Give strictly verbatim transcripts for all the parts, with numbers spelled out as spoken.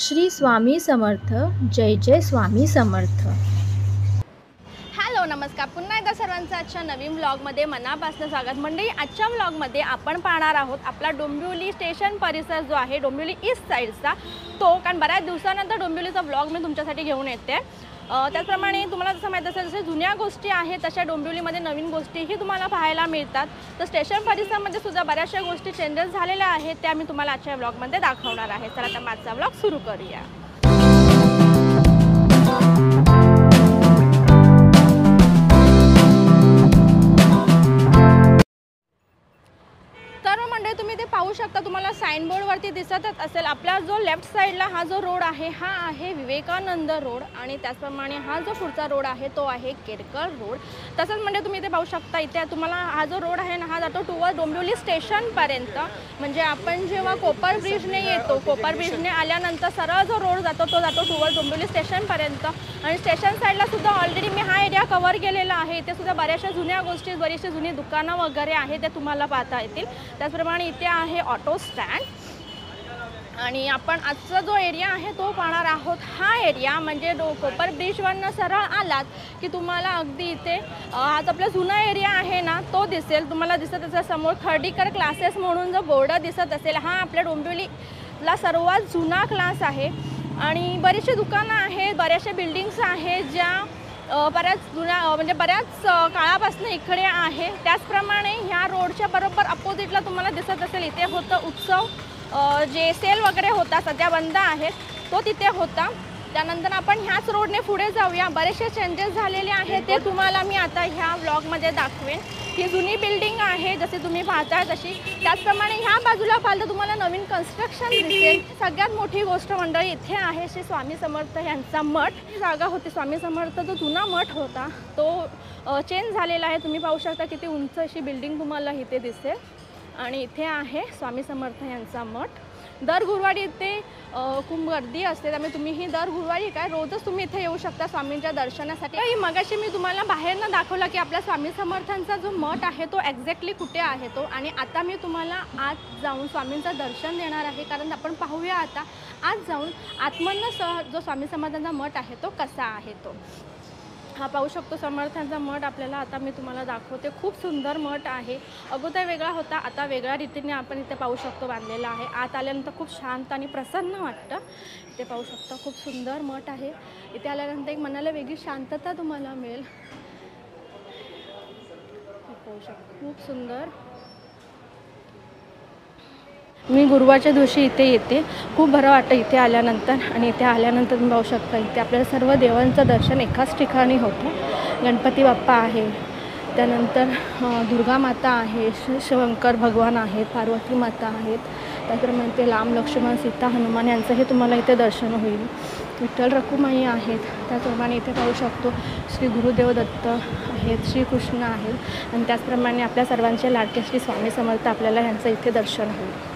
श्री स्वामी समर्थ. जय जय स्वामी समर्थ. हॅलो नमस्कार. पुन्हा एकदा सर्वांचं आजच्या नवीन व्लॉगमध्ये मनापासून स्वागत मंडळी. आजच्या व्लॉगमध्ये आपण पाहणार आहोत आपला डोंबिवली स्टेशन परिसर जो आहे डोंबिवली ईस्ट साईडचा तो, कारण बऱ्याच दिवसानंतर डोंबिवलीचा व्लॉग मी तुमच्यासाठी घेऊन येते. त्याचप्रमाणे तुम्हाला जसं माहीत असेल जसे जुन्या गोष्टी आहेत तशा डोंबिवलीमध्ये नवीन गोष्टीही तुम्हाला पाहायला मिळतात. तर स्टेशन परिसरामध्ये सुद्धा बऱ्याचशा गोष्टी चेंजेस झालेल्या आहेत त्या मी तुम्हाला आजच्या व्लॉगमध्ये दाखवणार आहे. चला आता माझा व्लॉग सुरू करूया. तुम्ही ते पाहू शकता, तुम्हाला साइनबोर्ड वरती दिसतच असेल आपला जो लेफ्ट साइडला हा जो रोड आहे हा आहे विवेकानंद रोड आणि त्याचप्रमाणे हा जो पुढचा रोड आहे तो आहे केरकर रोड. तसंच म्हणजे तुम्ही ते पाहू शकता इथे तुम्हाला हा जो रोड आहे ना हा जातो टुवर्ड डोंबिवली स्टेशनपर्यंत. म्हणजे आपण जेव्हा कोपर ब्रिजने येतो कोपर ब्रिजने आल्यानंतर सरळ जो रोड जातो तो जातो टुवर्ड डोंबिवली स्टेशनपर्यंत. आणि स्टेशन साईडला सुद्धा ऑलरेडी मी हा एरिया कव्हर केलेला आहे. इथे सुद्धा बऱ्याचशा जुन्या गोष्टी बरीचशा जुनी दुकानं वगैरे आहेत त्या तुम्हाला पाहता येतील. त्याचप्रमाणे इथे आहे ऑटो स्टँड आणि आपण आजचा जो एरिया आहे तो पाहणार आहोत. हा एरिया म्हणजे डो कोपर ब्रिजवरनं सरळ आलात की तुम्हाला अगदी इथे आज आपला जुना एरिया आहे ना तो दिसेल. तुम्हाला दिसत असेल समोर खर्डीकर क्लासेस म्हणून जो बोर्ड दिसत असेल हा आपल्या डोंबिवलीला सर्वात जुना क्लास आहे. आणि बरीचशी दुकानं आहेत बऱ्याचशा बिल्डिंग्स आहेत ज्या बऱ्याच जुन्या म्हणजे बऱ्याच काळापासून इकडे आहे. त्याचप्रमाणे ह्या रोडच्या बरोबर अपोजिटला तुम्हाला दिसत असेल इथे होतं उत्सव जे सेल वगैरे होता सध्या बंद आहे तो तिथे होता. त्यानंतर आपण ह्याच रोडने पुढे जाऊया. बरेचसे चेंजेस झालेले आहेत ते तुम्हाला मी आता ह्या ब्लॉगमध्ये दाखवेन. ही जुनी बिल्डिंग आहे जसे तुम्ही पाहताय तशी. त्याचप्रमाणे ह्या बाजूला पाहिलं तुम्हाला नवीन कन्स्ट्रक्शन दिसेल. सगळ्यात मोठी गोष्ट मंडळी इथे आहे श्री स्वामी समर्थ यांचा मठ. जागा होती स्वामी समर्थ जो जुना मठ होता तो चेंज झालेला आहे. तुम्ही पाहू शकता किती उंच अशी बिल्डिंग तुम्हाला इथे दिसेल. आणि इथे आहे स्वामी समर्थ यांचा मठ. दर गुरुवारी इथे खूप गर्दी असते त्यामुळे तुम्ही ही दर गुरुवारी काय रोजच तुम्ही इथे येऊ शकता स्वामींच्या दर्शनासाठी. ही मगाशी मी तुम्हाला बाहेरनं दाखवला की आपला स्वामी समर्थांचा जो मठ आहे तो एक्झॅक्टली कुठे आहे तो. आणि आता मी तुम्हाला आत जाऊन स्वामींचं दर्शन देणार आहे कारण आपण पाहूया आता आत जाऊन आतमधनं स जो स्वामी समर्थांचा मठ आहे तो कसा आहे तो. हा पाहू शकतो समर्थांचा मठ आपल्याला आता मी तुम्हाला दाखवते. खूप सुंदर मठ आहे. अगोदर वेगळा होता आता वेगळ्या रीतीने आपण इथे पाहू शकतो बांधलेला आहे. आत आल्यानंतर खूप शांत आणि प्रसन्न वाटतं. इथे पाहू शकता खूप सुंदर मठ आहे. इथे आल्यानंतर एक मनाला वेगळी शांतता तुम्हाला मिळेल. पाहू शकतो खूप सुंदर. मी गुरुवारच्या दिवशी इथे येते. खूप बरं वाटतं इथे आल्यानंतर. आणि इथे आल्यानंतर तुम्ही पाहू शकता इथे आपल्याला सर्व देवांचं दर्शन एकाच ठिकाणी होतं. गणपती बाप्पा आहे त्यानंतर दुर्गा माता आहे शिवशंकर भगवान आहेत पार्वती माता आहेत. त्याचप्रमाणे ते राम लक्ष्मण सीता हनुमान यांचं हे तुम्हाला इथे दर्शन होईल. विठ्ठल रखुमाई आहेत. त्याचप्रमाणे इथे पाहू शकतो श्री गुरुदेव दत्त आहेत श्रीकृष्ण आहेत. आणि त्याचप्रमाणे आपल्या सर्वांचे लाडके श्री स्वामी समर्थ आपल्याला यांचं इथे दर्शन होईल.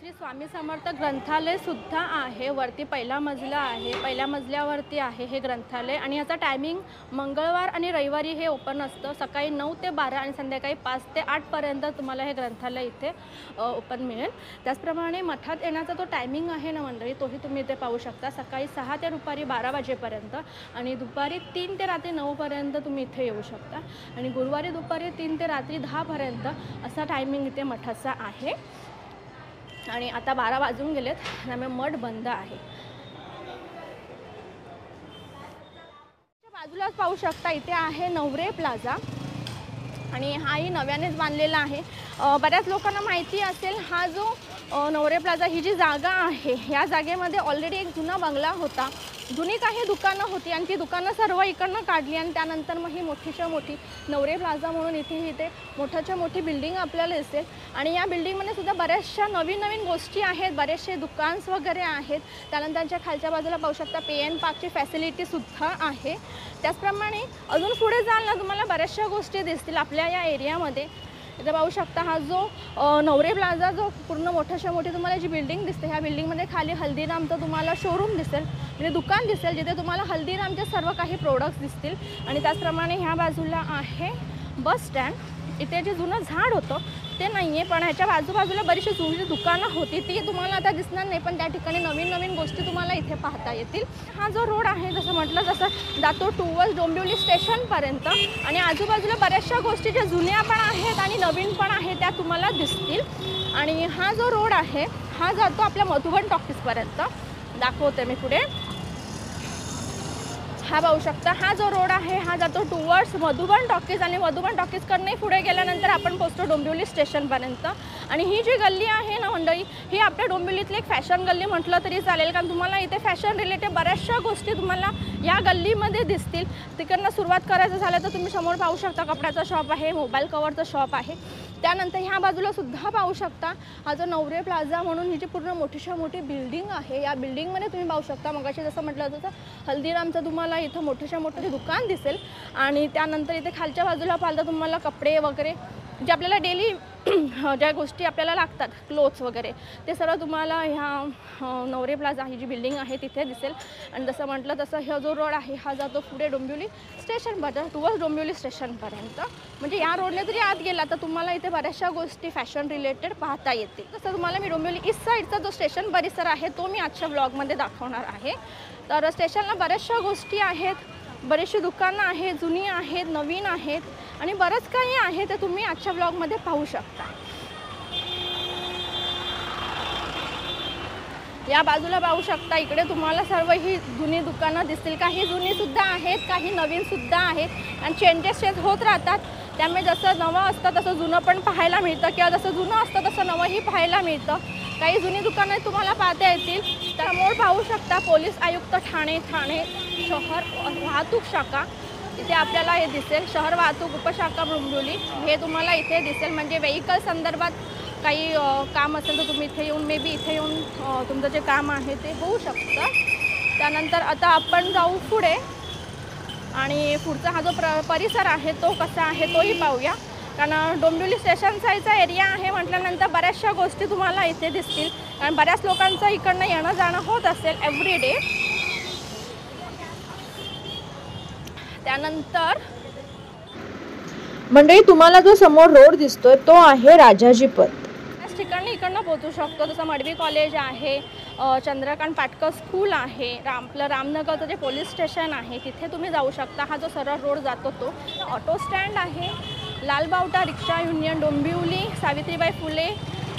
श्री स्वामी समर्थ ग्रंथालय सुद्धा आहे. वरती पहिला मजला आहे पहिल्या मजल्यावरती आहे हे ग्रंथालय. आणि याचा टायमिंग मंगळवार आणि रविवारी हे ओपन असतं. सकाळी नऊ ते बारा आणि संध्याकाळी पाच ते आठपर्यंत तुम्हाला हे ग्रंथालय इथे ओपन मिळेल. त्याचप्रमाणे मठात येण्याचा जो टायमिंग आहे ना मंडळी तोही तुम्ही इथे पाहू शकता. सकाळी सहा ते दुपारी बारा वाजेपर्यंत आणि दुपारी तीन ते रात्री नऊपर्यंत तुम्ही इथे येऊ शकता. आणि गुरुवारी दुपारी तीन ते रात्री दहापर्यंत असा टायमिंग इथे मठाचा आहे. आणि आता बारा वाजून गेलेत त्यामुळे मठ बंद आहे. बाजूलाच पाहू शकता इथे आहे नवरे प्लाझा आणि हाही नव्यानेच बांधलेला आहे. बऱ्याच लोकांना माहिती असेल हा जो नवरे प्लाजा ही जी जागा है या जागेमध्ये ऑलरेडी एक जुना बंगला होता, जुनी काही दुकानं होती आणि ती दुकानं सर्व इकडनं काढली आणि त्यानंतर मग ही मोठीच्या मोठी नवरे प्लाझा म्हणून इथे इथे मोठाच्या मोठी बिल्डिंग आपल्याला दिसते। आणि या बिल्डिंगमध्ये सुद्धा बऱ्याचशा नवीन नवीन गोष्टी आहेत, बरेचसे दुकान्स वगैरे आहेत। त्यानंतरच्या खालच्या बाजूला पाहू शकता पे एन पार्कची फॅसिलिटी सुद्धा आहे। त्याचप्रमाणे अजून पुढे जाल ना तुम्हाला बऱ्याचशा गोष्टी दिसतील आपल्या या एरियामध्ये। इथे पाहू शकता हा जो नवरे प्लाझा जो पूर्ण मोठाशा मोठी तुम्हाला जी बिल्डिंग दिसते, ह्या बिल्डिंगमध्ये खाली हल्दीरामचं तुम्हाला शोरूम दिसेल, म्हणजे दुकान दिसेल जिथे तुम्हाला हल्दीरामचे सर्व काही प्रोडक्ट्स दिसतील। आणि त्याचप्रमाणे ह्या बाजूला आहे बस स्टँड। इथे जे जुनं झाड होतं ते नाही आहे, पण ह्याच्या बाजूबाजूला बरीचशी जुनी दुकानं होती ती तुम्हाला आता दिसणार नाही, पण त्या ठिकाणी नवीन नवीन गोष्टी तुम्हाला इथे पाहता येतील। हा जो रोड आहे जसं म्हटलं जसं जातो टूवर्स डोंबिवली स्टेशनपर्यंत, आणि आजूबाजूला बऱ्याचशा गोष्टी ज्या जुन्या पण आहेत आणि नवीन पण आहेत त्या तुम्हाला दिसतील। आणि हा जो रोड आहे हा जातो आपल्या मधुबन टॉकीजपर्यंत, दाखवते मी पुढे। हा पाहू शकता हा जो रोड आहे हा जातो टुवर्ड्स मधुबन टॉकीज, आणि मधुबन टॉकीजकडनंही पुढे गेल्यानंतर आपण पोहोचतो डोंबिवली स्टेशनपर्यंत। आणि ही जी गल्ली आहे ना मंडळी, ही आपल्या डोंबिवलीतली एक फॅशन गल्ली म्हटलं तरी चालेल, कारण तुम्हाला इथे फॅशन रिलेटेड बऱ्याचशा गोष्टी तुम्हाला या गल्लीमध्ये दिसतील। तिकडनं सुरुवात करायचं झालं तर तुम्ही समोर पाहू शकता कपड्याचा शॉप आहे, मोबाईल कवरचा शॉप आहे। त्यानंतर ह्या बाजूला सुद्धा पाहू शकता हा जो नवरे प्लाझा म्हणून ही जी पूर्ण मोठीशा मोठी बिल्डिंग आहे, या बिल्डिंगमध्ये तुम्ही पाहू शकता मगाशी जसं म्हटलं तसं हल्दीरामचं तुम्हाला इथं मोठेशा मोठे दुकान दिसेल। आणि त्यानंतर इथे खालच्या बाजूला पाहिलं तर तुम्हाला कपडे वगैरे जे आपल्याला डेली ज्या गोष्टी आपल्याला लागतात क्लोथ्स वगैरे ते सर्व तुम्हाला ह्या नवरे प्लाझा ही जी बिल्डिंग आहे तिथे दिसेल। आणि जसं म्हटलं तसं हा जो रोड आहे हा जातो पुढे डोंबिवली स्टेशनपर्यंत, टुवर्ड्स डोंबिवली स्टेशनपर्यंत। म्हणजे या रोडने जरी आत गेला तर तुम्हाला इथे बऱ्याचशा गोष्टी फॅशन रिलेटेड पाहता येतील। तसं तुम्हाला मी डोंबिवली ईस्ट साईडचा जो स्टेशन परिसर आहे तो मी आजच्या ब्लॉगमध्ये दाखवणार आहे। तर स्टेशनला बऱ्याचशा गोष्टी आहेत, बरेचशी दुकानं आहेत, जुनी आहेत, नवीन आहेत आणि बरंच काही आहे, ते तुम्ही आजच्या ब्लॉगमध्ये पाहू शकता। या बाजूला पाहू शकता इकडे तुम्हाला सर्व ही जुनी दुकानं दिसतील, काही जुनीसुद्धा आहेत काही नवीनसुद्धा आहेत आणि चेंजेस चेंज होत राहतात, त्यामुळे जसं नवं असतं तसं जुनं पण पाहायला मिळतं किंवा जसं जुनं असतं तसं नवंही पाहायला मिळतं। काही जुनी दुकानं तुम्हाला पाहता येतील। त्यामुळे पाहू शकता पोलीस आयुक्त ठाणे, ठाणे शहर वाहतूक शाखा इथे आपल्याला हे दिसेल, शहर वाहतूक उपशाखा डोंबिवली हे तुम्हाला इथे दिसेल। म्हणजे व्हेकल संदर्भात काही काम असेल तर तुम्ही इथे येऊन मे बी इथे येऊन तुमचं जे काम आहे ते होऊ शकतं। त्यानंतर आता आपण जाऊ पुढे आणि पुढचा हा जो प्र परिसर आहे तो कसा आहे तोही पाहूया, कारण डोंबिवली स्टेशन साईडचा एरिया आहे म्हटल्यानंतर बऱ्याचशा गोष्टी तुम्हाला इथे दिसतील, कारण बऱ्याच लोकांचं इकडनं येणं जाणं होत असेल एव्हरी डे। त्यानंतर मंडळी तुम्हाला जो समोर रोड दिसतोय तो आहे राजाजी पथ, त्याच ठिकाणी इकडनं पोहोचू शकतो। जसं मडवी कॉलेज आहे, चंद्रकांत पाटकर स्कूल आहे, राम आपलं रामनगरचं जे पोलीस स्टेशन आहे तिथे तुम्ही जाऊ शकता। हा जो सरळ रोड जातो तो ऑटो स्टँड आहे, लालबावटा रिक्षा युनियन डोंबिवली, सावित्रीबाई फुले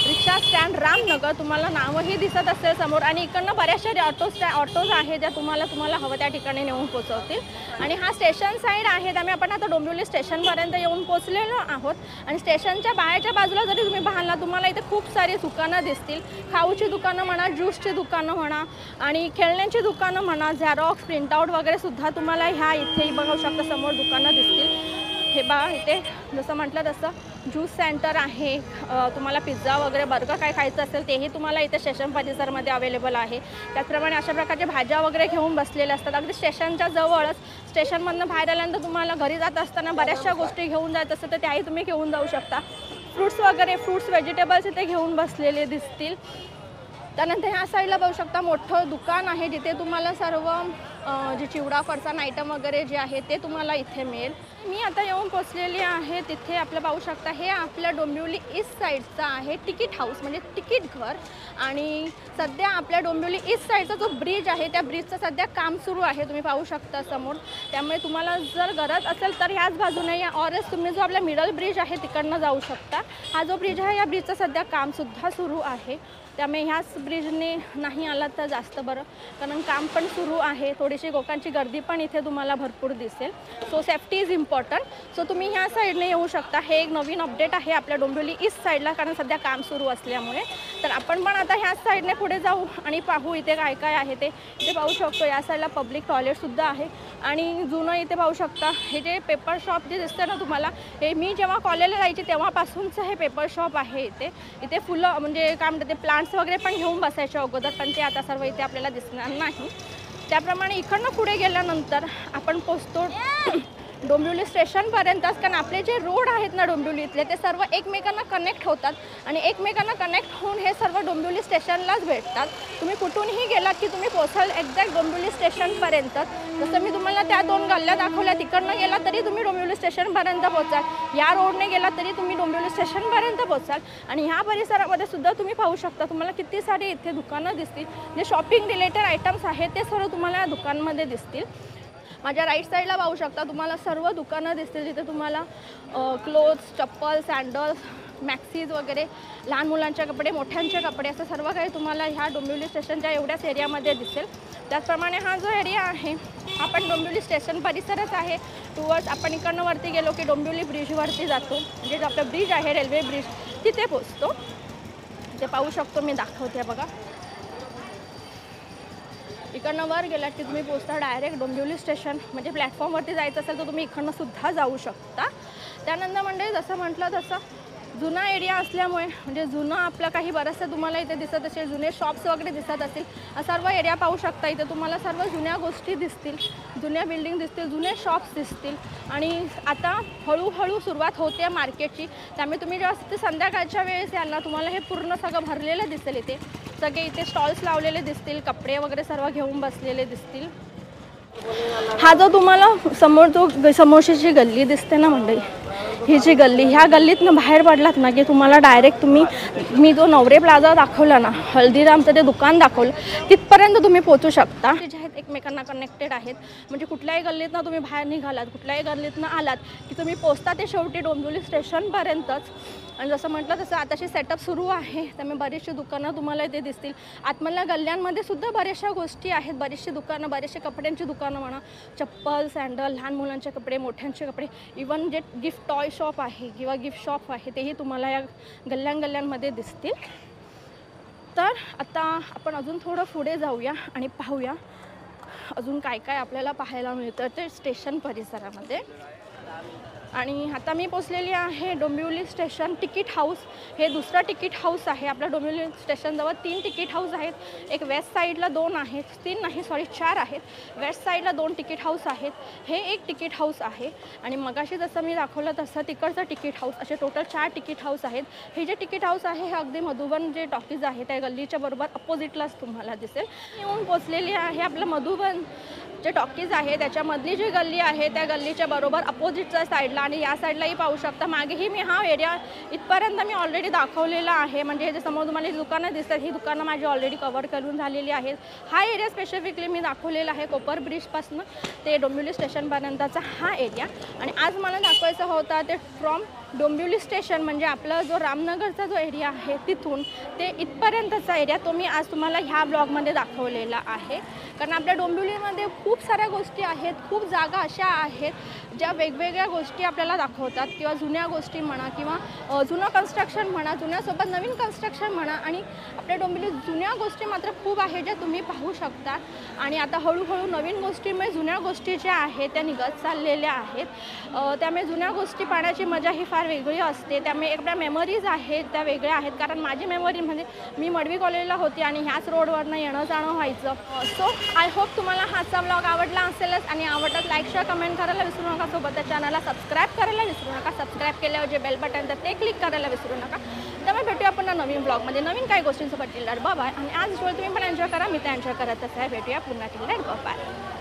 रिक्षा स्टँड रामनगर, तुम्हाला नावही दिसत असेल समोर। आणि इकडनं बऱ्याचशा ज्या ऑटो स्टॅ ऑटोज आहेत ज्या तुम्हाला तुम्हाला हवं त्या ठिकाणी नेऊन पोचवतील। आणि हा स्टेशन साईड आहे, त्यामुळे आपण आता डोंबिवली स्टेशनपर्यंत येऊन पोचलेलो आहोत। आणि स्टेशनच्या बाहेरच्या बाजूला जरी तुम्ही पाहाल ना तुम्हाला इथे खूप सारी दुकानं दिसतील, खाऊची दुकानं म्हणा, ज्यूसची दुकानं म्हणा आणि खेळण्यांची दुकानं म्हणा, झेरॉक्स प्रिंटआउट वगैरेसुद्धा तुम्हाला ह्या इथे बघू शकता समोर दुकानं दिसतील। हे बा इथे जसं म्हटलं तसं ज्यूस सेंटर आहे, तुम्हाला पिझ्झा वगैरे बर्गर काय खायचं असेल तेही तुम्हाला इथे स्टेशन परिसरमध्ये अवेलेबल आहे। त्याचप्रमाणे अशा प्रकारच्या भाज्या वगैरे घेऊन बसलेल्या असतात अगदी स्टेशनच्या जवळच। स्टेशनमधनं बाहेर आल्यानंतर तुम्हाला घरी जात असताना बऱ्याचशा गोष्टी घेऊन जात असतात तर त्याही तुम्ही घेऊन जाऊ शकता। फ्रूट्स वगैरे फ्रूट्स व्हेजिटेबल्स इथे घेऊन बसलेले दिसतील। त्यानंतर ह्या साईडला पाहू शकता मोठं दुकान आहे जिथे तुम्हाला सर्व जे चिवडा फरसाण आयटम वगैरे जे आहे ते तुम्हाला इथे मिळेल। मी आता येऊन पोचलेली आहे तिथे आपलं पाहू शकता हे आपल्या डोंबिवली ईस्ट साईडचा आहे तिकीट हाऊस म्हणजे तिकीट घर। आणि सध्या आपल्या डोंबिवली ईस्ट साईडचा जो ब्रिज आहे त्या ब्रिजचं सध्या काम सुरू आहे, तुम्ही पाहू शकता समोर। त्यामुळे तुम्हाला जर गरज असेल तर ह्याच बाजूने या ऑरच तुम्ही जो आपला मिडल ब्रिज आहे तिकडनं जाऊ शकता। हा जो ब्रिज आहे या ब्रिजचं सध्या कामसुद्धा सुरू आहे। त्यामुळे ह्याच ब्रिजने नाही आला तर जास्त बरं, कारण काम पण सुरू आहे, थोडीशी लोकांची गर्दी पण इथे तुम्हाला भरपूर दिसेल। So safety is important. So तुम्ही ह्या साइडने येऊ शकता। हे एक नवीन अपडेट आहे आपल्या डोंबिवली ईस्ट साइडला, कारण सध्या काम सुरू असल्यामुळे। तर आपण पण आता ह्या साइडने पुढे जाऊ आणि पाहू इथे काय काय आहे ते। इथे पाहू शकतो या साइडला पब्लिक टॉयलेट सुद्धा आहे आणि जुनं इथे पाहू शकता हे जे पेपर शॉप जे दिसतं ना तुम्हाला, हे मी जेव्हा कॉलेजला जायचे तेव्हापासूनचं हे पेपर शॉप आहे इथे। इथे फुलं म्हणजे काय म्हणतात ते प्लांट्स वगैरे पण घेऊन बसायच्या अगोदर, पण ते आता सर्व इथे आपल्याला दिसणार नाही। त्याप्रमाणे इकडनं पुढे गेल्यानंतर आपण पोहोचतो डोंबिवली स्टेशनपर्यंत, कारण आपले जे रोड आहेत ना डोंबिवलीतले ते सर्व एकमेकांना कनेक्ट होतात आणि एकमेकांना कनेक्ट होऊन हे सर्व डोंबिवली स्टेशनलाच भेटतात। तुम्ही कुठूनही गेलात की तुम्ही पोहोचाल एक्झॅक्ट डोंबिवली स्टेशनपर्यंत। जसं मी तुम्हाला त्या दोन गल्ल्या दाखवल्या, तिकडनं गेला तरी तुम्ही डोंबिवली स्टेशनपर्यंत पोहोचाल, या रोडने गेला तरी तुम्ही डोंबिवली स्टेशनपर्यंत पोहोचाल। आणि ह्या परिसरामध्ये सुद्धा तुम्ही पाहू शकता, तुम्हाला किती सारी इथे दुकानं दिसतील, जे शॉपिंग रिलेटेड आयटम्स आहेत ते सर्व तुम्हाला या दुकानांमध्ये दिसतील। माझ्या राईट साईडला पाहू शकता तुम्हाला सर्व दुकानं दिसतील, जिथे तुम्हाला क्लोथ्स, चप्पल, सँडल्स, मॅक्सीज वगैरे, लहान मुलांचे कपडे, मोठ्यांचे कपडे असं सर्व काही तुम्हाला ह्या डोंबिवली स्टेशनच्या एवढ्याच एरियामध्ये दिसेल। त्याचप्रमाणे हा जो एरिया आहे आपण डोंबिवली स्टेशन परिसरच आहे। टुवर्ड्स आपण इकडनं वरती गेलो की डोंबिवली ब्रिजवरती जातो, म्हणजे जो आपला ब्रिज आहे रेल्वे ब्रिज तिथे पोचतो। ते पाहू शकतो, मी दाखवते बघा। इकडनं वर गेलात की तुम्ही पोचता डायरेक्ट डोंबिवली स्टेशन, म्हणजे प्लॅटफॉर्मवरती जायचं असेल तर तुम्ही इकडनं सुद्धा जाऊ शकता। त्यानंतर म्हणजे जसं म्हटलं तसं जुना एरिया असल्यामुळे, म्हणजे जुनं आपलं काही बरंचसं तुम्हाला इथे दिसत असेल, जुने शॉप्स वगैरे दिसत असतील, सर्व एरिया पाहू शकता। इथे तुम्हाला सर्व जुन्या गोष्टी दिसतील, जुन्या बिल्डिंग दिसतील, जुने शॉप्स दिसतील आणि आता हळूहळू सुरुवात होते मार्केटची। त्यामुळे तुम्ही जेव्हा तिथे संध्याकाळच्या वेळेस याल ना, तुम्हाला हे पूर्ण सगळं भरलेलं दिसेल। इथे सगळे इथे स्टॉल्स लावलेले दिसतील, कपडे वगैरे सर्व घेऊन बसलेले दिसतील। हा जो तुम्हाला समोर जो समोरची गल्ली दिसते ना मंडळी, ही जी गल्ली, ह्या गल्लीतनं बाहेर पडलात ना की तुम्हाला डायरेक्ट तुम्ही मी जो नवरे प्लाझा दाखवला ना, हल्दीरामचं ते दुकान दाखवलं, तिथपर्यंत तुम्ही पोहोचू शकता। जे आहेत एकमेकांना कनेक्टेड आहेत, म्हणजे कुठल्याही गल्लीतनं तुम्ही बाहेर निघालात, कुठल्याही गल्लीतनं आलात की तुम्ही पोचता ते शेवटी डोंबिवली स्टेशनपर्यंतच। आणि जसं म्हटलं तसं आताशी सेटअप सुरू आहे, त्यामुळे बरेचशी दुकानं तुम्हाला इथे दिसतील। आतमधल्या गल्ल्यांमध्ये सुद्धा बऱ्याचशा गोष्टी आहेत, बरेचशी दुकानं, बरेचसे कपड्यांची दुकानं म्हणा, चप्पल, सँडल, लहान मुलांचे कपडे, मोठ्यांचे कपडे, इवन जे गिफ्ट टॉय शॉप आहे किंवा गिफ्ट शॉप आहे तेही तुम्हाला या गल्ल्यांगल्ल्यांमध्ये दिसतील। तर आता आपण अजून थोडं पुढे जाऊया आणि पाहूया अजून काय काय आपल्याला पाहायला मिळतं ते स्टेशन परिसरामध्ये। आणि आता मी पोचलेली आहे डोंबिवली स्टेशन तिकीट हाऊस, हे दुसरा तिकीट हाऊस आहे आपल्या डोंबिवली स्टेशनजवळ। तीन तिकीट हाऊस आहेत, एक वेस्ट साईडला दोन आहेत, तीन नाही सॉरी चार आहेत, वेस्ट साईडला दोन तिकीट हाऊस आहेत, हे एक तिकीट हाऊस आहे आणि मगाशी जसं मी दाखवलं तसं तिकडचं तिकीट हाऊस, असे टोटल चार तिकीट हाऊस आहेत। हे जे तिकीट हाऊस आहे हे अगदी मधुबन जे टॉकीज आहे त्या गल्लीच्या बरोबर अपोजिटलाच तुम्हाला दिसेल। येऊन पोचलेली आहे आपलं मधुबन जे टॉकीज आहे त्याच्यामधली जी गल्ली आहे त्या गल्लीच्या बरोबर अपोजिटच्या साईडला, आणि या साईडलाही पाहू शकता। मागेही मी हा एरिया इथपर्यंत मी ऑलरेडी दाखवलेला आहे, म्हणजे हे जे समोर तुम्हाला दुकानं दिसतात ही दुकानं माझी ऑलरेडी कवर करून झालेली आहेत। हा एरिया स्पेसिफिकली मी दाखवलेला आहे कोपर ब्रिजपासून ते डोंबिवली स्टेशनपर्यंतचा हा एरिया। आणि आज मला दाखवायचा होता ते फ्रॉम डोंबिवली स्टेशन, म्हणजे आपला जो रामनगरचा जो एरिया आहे तिथून ते इथपर्यंतचा एरिया, तो मी आज तुम्हाला ह्या ब्लॉगमध्ये दाखवलेला आहे। कारण आपल्या डोंबिवलीमध्ये खूप साऱ्या गोष्टी आहेत, खूप जागा अशा आहेत ज्या वेगवेगळ्या गोष्टी आपल्याला दाखवतात, किंवा जुन्या गोष्टी म्हणा, किंवा जुनं कन्स्ट्रक्शन म्हणा, जुन्यासोबत नवीन कन्स्ट्रक्शन म्हणा, आणि आपल्या डोंबिवली जुन्या गोष्टी मात्र खूप आहेत ज्या तुम्ही पाहू शकता। आणि आता हळूहळू नवीन गोष्टीमुळे जुन्या गोष्टी ज्या आहेत त्या निघत चाललेल्या आहेत, त्यामुळे जुन्या गोष्टी पाहण्याची मजा ही फार वेगळी असते। त्यामुळे आपल्या मेमरीज आहेत त्या वेगळ्या आहेत, कारण माझी मेमरी म्हणजे मी मडवी कॉलेजला होती आणि ह्याच रोडवरनं येणं जाणं व्हायचं। सो आय होप तुम्हाला हाचा ब्लॉग आवडला असेलच, आणि आवडत लाईक शेअर कमेंट करायला विसरू नका, सोबत त्या चॅनलला सबस्क्राईब करायला विसरू नका। सबस्क्राईब केल्यावर जे बेल बटन तर ते क्लिक करायला विसरू नका। त्यामुळे भेटू आपण नवीन ब्लॉगमध्ये नवीन काही गोष्टींसोबत। टिल डेट बाय बाय, आणि आज तुम्ही पण एन्जॉय करा, मी तर एन्जॉय करतच आहे। भेटूया पुन्हा, टिल डेट बाय बाय।